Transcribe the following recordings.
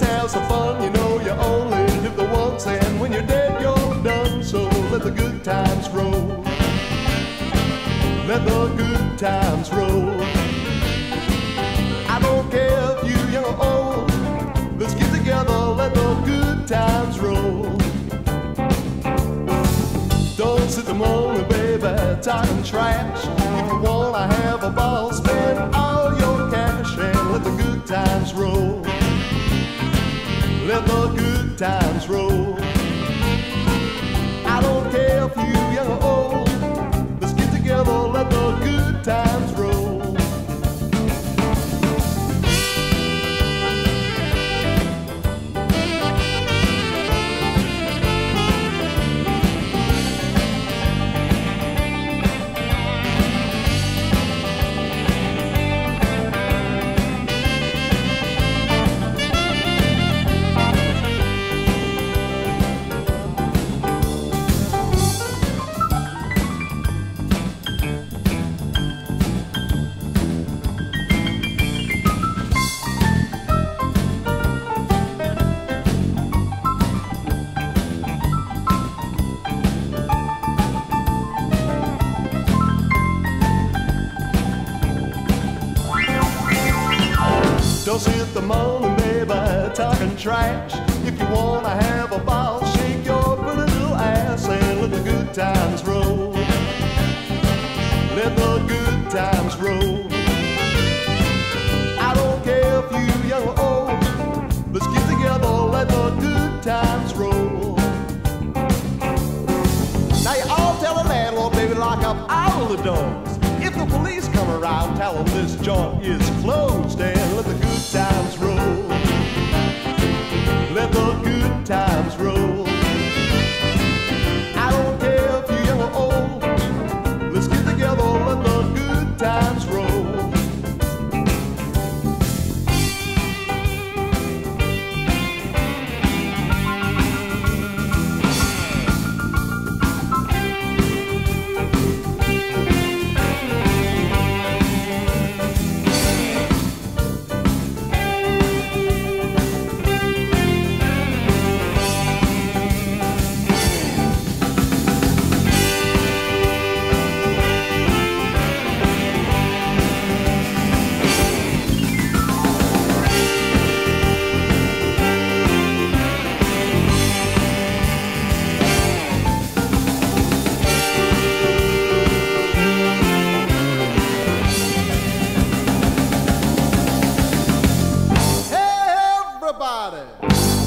let's have some fun. You know you only live the once, and when you're dead you're done. So let the good times roll. Let the good times roll. I don't care if you're young or old. Let's get together, let the good times roll. Don't sit the morning, baby, talking trash. If you wanna have a ball, spend all your cash and let the good times roll. Let the good times roll. I don't care if you're young or old. Let's get together, let the good times roll. Don't sit the morning, baby, talking trash. If you wanna have a ball, shake your pretty little ass and let the good times roll. Let the good times roll. I don't care if you're young or old. Let's get together, let the good times roll. Now you all tell the landlord, baby, lock up all the doors. If the police come around, tell them this joint is closed and let the good times roll. Let the good times roll. I don't care if you're young or old. Let's get together, let the good times roll.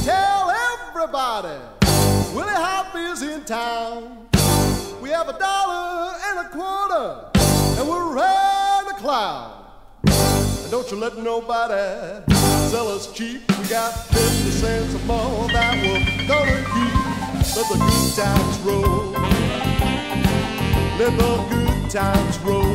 Tell everybody, Willie Hop is in town. We have $1.25, and we're riding a clown. And don't you let nobody sell us cheap. We got 50 cents or more that we're gonna keep. Let the good times roll. Let the good times roll.